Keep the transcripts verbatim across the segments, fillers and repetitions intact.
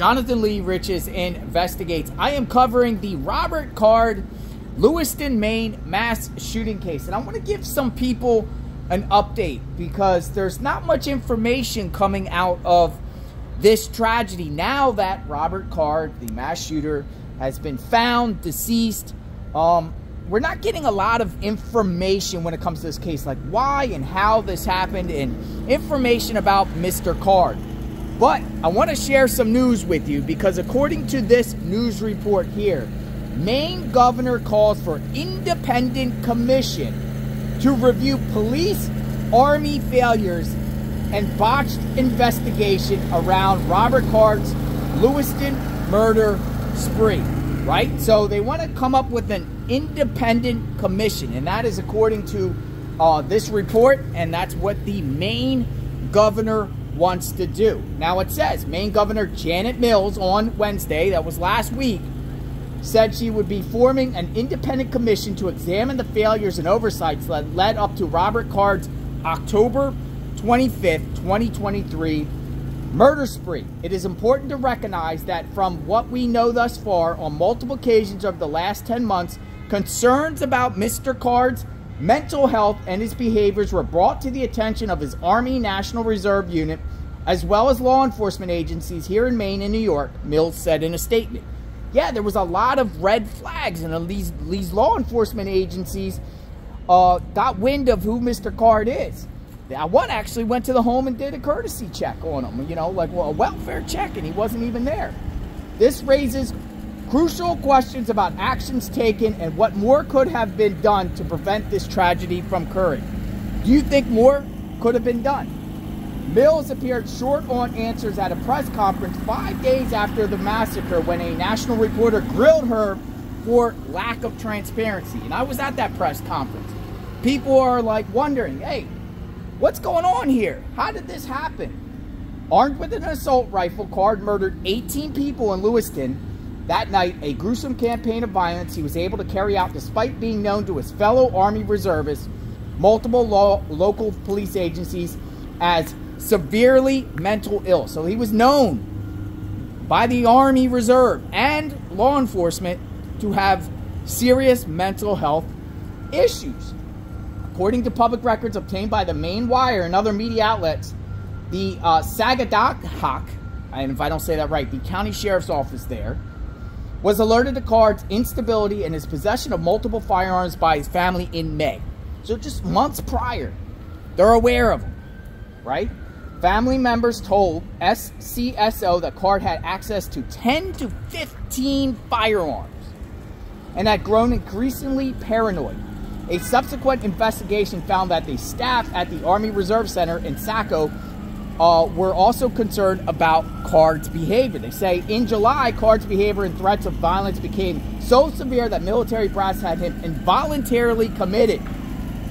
Jonathan Lee Riches investigates. I am covering the Robert Card, Lewiston, Maine mass shooting case. And I want to give some people an update because there's not much information coming out of this tragedy now that Robert Card, the mass shooter, has been found deceased. Um, we're not getting a lot of information when it comes to this case, like why and how this happened and information about Mister Card. But I want to share some news with you because according to this news report here, Maine governor calls for independent commission to review police, army failures, and botched investigation around Robert Card's Lewiston murder spree, right? So they want to come up with an independent commission, and that is according to uh, this report, and that's what the Maine governor wants to do. Now it says Maine Governor Janet Mills on Wednesday, that was last week, said she would be forming an independent commission to examine the failures and oversights that led up to Robert Card's October twenty-fifth, twenty twenty-three murder spree. It is important to recognize that from what we know thus far, on multiple occasions over the last ten months, concerns about Mister Card's mental health and his behaviors were brought to the attention of his Army National Reserve Unit, as well as law enforcement agencies here in Maine and New York, Mills said in a statement. Yeah, there was a lot of red flags, and these, these law enforcement agencies uh, got wind of who Mister Card is. Now, one actually went to the home and did a courtesy check on him, you know, like well, a welfare check, and he wasn't even there. This raises crucial questions about actions taken and what more could have been done to prevent this tragedy from occurring. Do you think more could have been done? Mills appeared short on answers at a press conference five days after the massacre when a national reporter grilled her for lack of transparency. And I was at that press conference. People are like wondering, hey, what's going on here? How did this happen? Armed with an assault rifle, Card murdered eighteen people in Lewiston that night, a gruesome campaign of violence he was able to carry out despite being known to his fellow Army reservists, multiple law, local police agencies, as severely mental ill. So he was known by the Army Reserve and law enforcement to have serious mental health issues. According to public records obtained by the Maine Wire and other media outlets, the uh, Sagadahoc, and if I don't say that right, the county sheriff's office there, was alerted to Card's instability and his possession of multiple firearms by his family in May. So just months prior, they're aware of him, right? Family members told S C S O that Card had access to ten to fifteen firearms and had grown increasingly paranoid. A subsequent investigation found that the staff at the Army Reserve Center in Saco Uh, were also concerned about Card's behavior. They say in July, Card's behavior and threats of violence became so severe that military brass had him involuntarily committed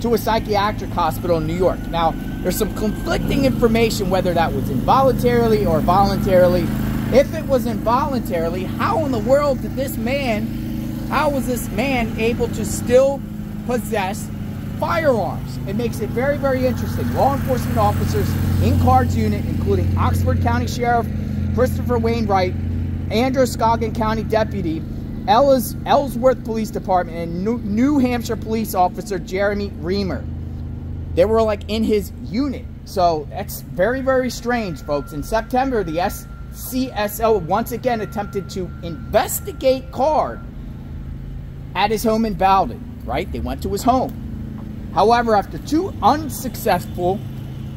to a psychiatric hospital in New York. Now, there's some conflicting information whether that was involuntarily or voluntarily. If it was involuntarily, how in the world did this man, how was this man able to still possess firearms? It makes it very, very interesting. Law enforcement officers in Card's unit, including Oxford County Sheriff Christopher Wainwright, Androscoggin County Deputy, Ellsworth Police Department, and New, New Hampshire Police Officer Jeremy Reamer. They were like in his unit. So that's very, very strange, folks. In September, the S C S O once again attempted to investigate Card at his home in Bowdoin, right? They went to his home. However, after two unsuccessful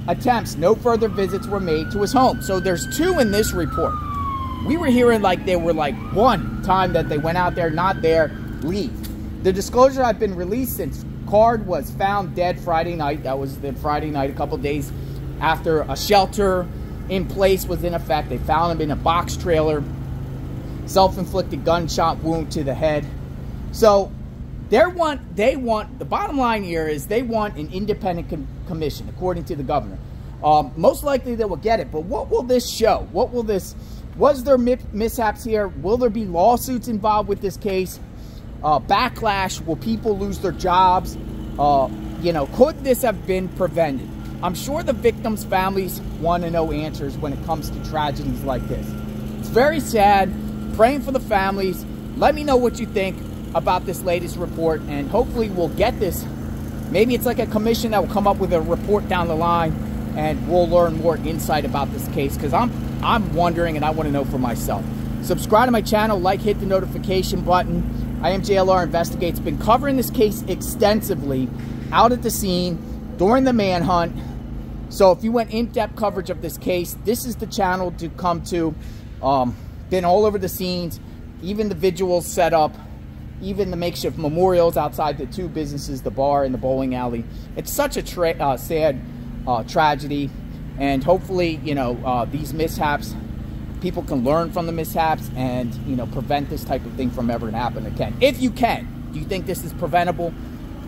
attempts, no further visits were made to his home. So there's two in this report. We were hearing like they were like one time that they went out there, not there, leave. The disclosure I've been released since Card was found dead Friday night. That was the Friday night, a couple days after a shelter in place was in effect. They found him in a box trailer, self-inflicted gunshot wound to the head. So They want, they want, the bottom line here is they want an independent com commission, according to the governor. Um, most likely they will get it, but what will this show? What will this, was there mi mishaps here? Will there be lawsuits involved with this case? Uh, backlash, will people lose their jobs? Uh, you know, could this have been prevented? I'm sure the victims' families want to know answers when it comes to tragedies like this. It's very sad. Praying for the families. Let me know what you think about this latest report, and hopefully we'll get this. Maybe it's like a commission that will come up with a report down the line, and we'll learn more insight about this case, because I'm I'm wondering and I want to know for myself. Subscribe to my channel, like, hit the notification button. I am J L R Investigates. Been covering this case extensively out at the scene during the manhunt. So if you want in-depth coverage of this case, this is the channel to come to. Um, been all over the scenes, even the vigils set up, even the makeshift memorials outside the two businesses, the bar and the bowling alley. It's such a tra uh, sad uh, tragedy. And hopefully, you know, uh, these mishaps, people can learn from the mishaps and, you know, prevent this type of thing from ever happening again. If you can, do you think this is preventable?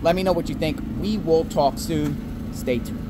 Let me know what you think. We will talk soon. Stay tuned.